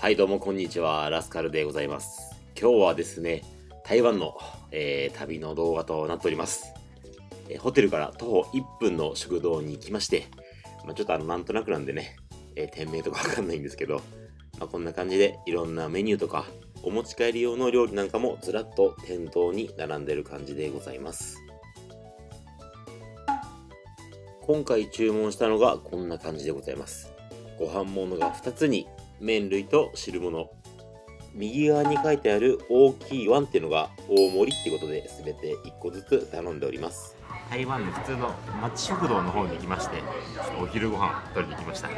はいどうもこんにちは、ラスカルでございます。今日はですね、台湾の、旅の動画となっております。ホテルから徒歩1分の食堂に行きまして、ちょっとなんとなくなんでね、店名とかわかんないんですけど、こんな感じでいろんなメニューとかお持ち帰り用の料理なんかもずらっと店頭に並んでる感じでございます。今回注文したのがこんな感じでございます。ご飯物が2つに麺類と汁物、右側に書いてある大きいワンっていうのが大盛りってことで、全て1個ずつ頼んでおります。台湾の普通の町食堂の方に来まして、お昼ご飯取りに来ました。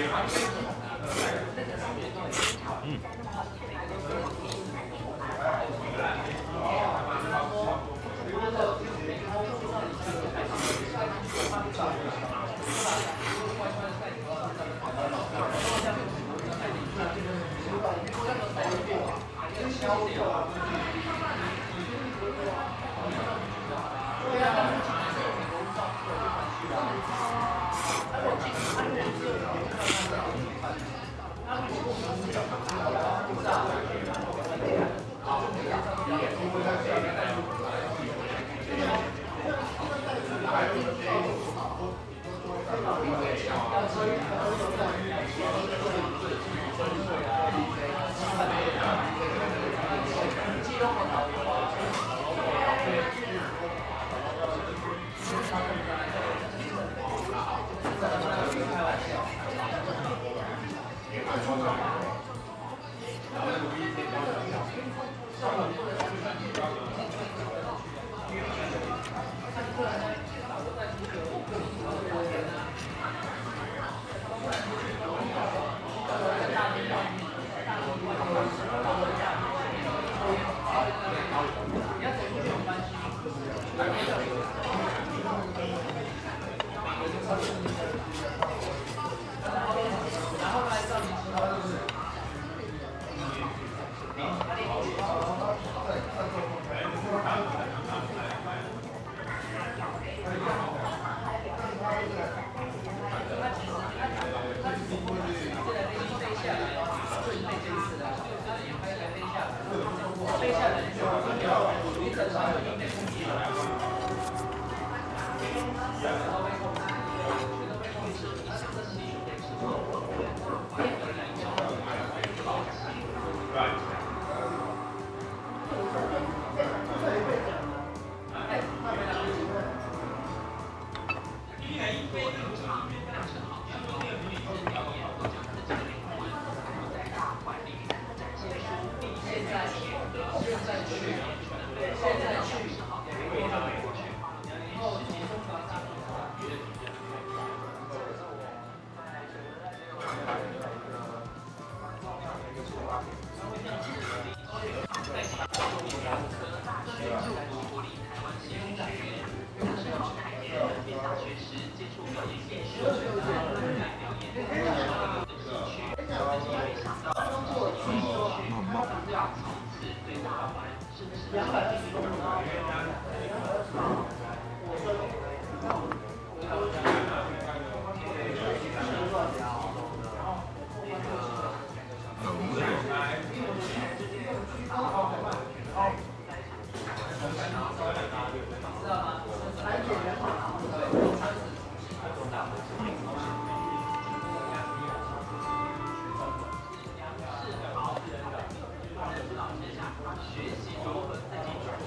学习如何自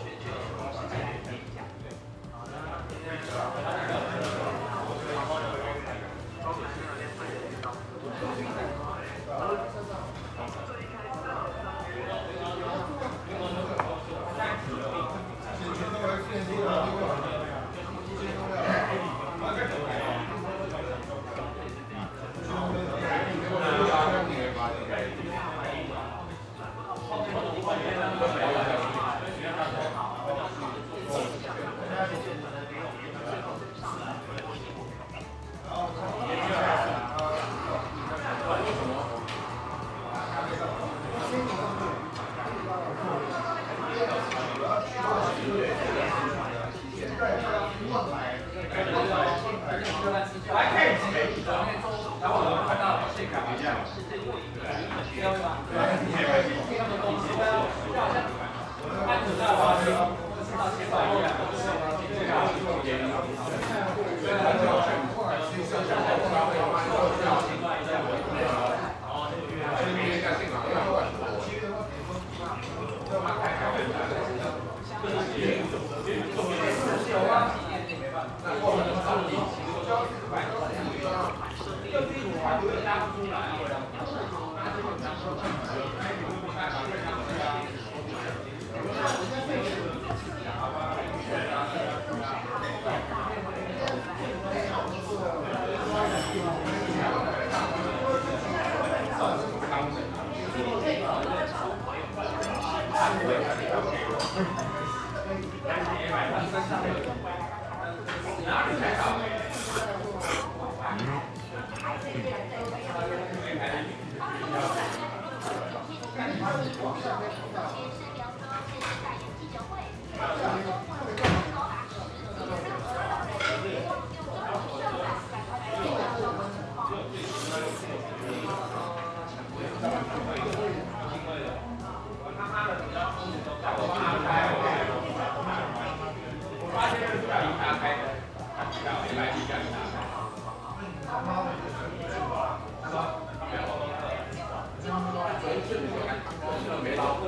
己转学。没捞过，